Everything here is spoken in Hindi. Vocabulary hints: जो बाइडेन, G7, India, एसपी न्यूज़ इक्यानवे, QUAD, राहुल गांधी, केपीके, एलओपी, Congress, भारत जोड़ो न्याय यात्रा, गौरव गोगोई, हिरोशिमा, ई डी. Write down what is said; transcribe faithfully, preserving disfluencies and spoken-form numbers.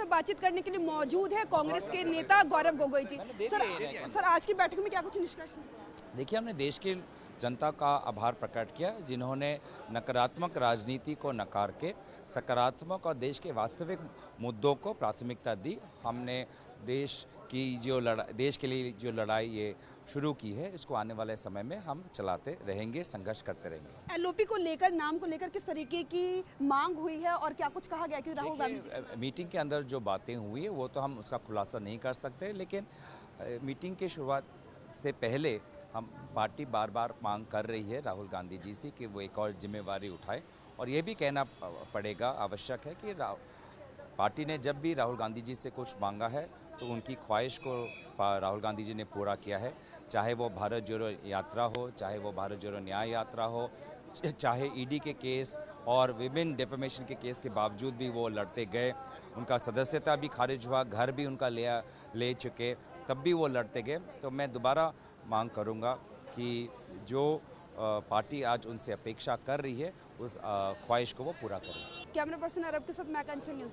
हमारे साथ बातचीत करने के लिए मौजूद है कांग्रेस के नेता गौरव गोगोई जी। सर सर आज की बैठक में क्या कुछ निष्कर्ष? देखिए, हमने देश के जनता का आभार प्रकट किया जिन्होंने नकारात्मक राजनीति को नकार के सकारात्मक और देश के वास्तविक मुद्दों को प्राथमिकता दी। हमने देश की जो लड़ाई, देश के लिए जो लड़ाई ये शुरू की है, इसको आने वाले समय में हम चलाते रहेंगे, संघर्ष करते रहेंगे। एलओपी को लेकर, नाम को लेकर किस तरीके की मांग हुई है और क्या कुछ कहा गया? क्योंकि राहुल गांधी मीटिंग के अंदर जो बातें हुई है वो तो हम उसका खुलासा नहीं कर सकते, लेकिन मीटिंग की शुरुआत से पहले हम पार्टी बार बार मांग कर रही है राहुल गांधी जी से कि वो एक और जिम्मेवारी उठाए। और ये भी कहना पड़ेगा, आवश्यक है कि पार्टी ने जब भी राहुल गांधी जी से कुछ मांगा है तो उनकी ख्वाहिश को राहुल गांधी जी ने पूरा किया है, चाहे वो भारत जोड़ो यात्रा हो, चाहे वो भारत जोड़ो न्याय यात्रा हो, चाहे ई डी के केस और विभिन्न डिफेमेशन के केस के बावजूद भी वो लड़ते गए। उनका सदस्यता भी खारिज हुआ, घर भी उनका ले ले चुके, तब भी वो लड़ते गए। तो मैं दोबारा मांग करूंगा कि जो पार्टी आज उनसे अपेक्षा कर रही है उस ख्वाहिश को वो पूरा करें। कैमरा पर्सन अरब के साथ मैं कंचन न्यूज़।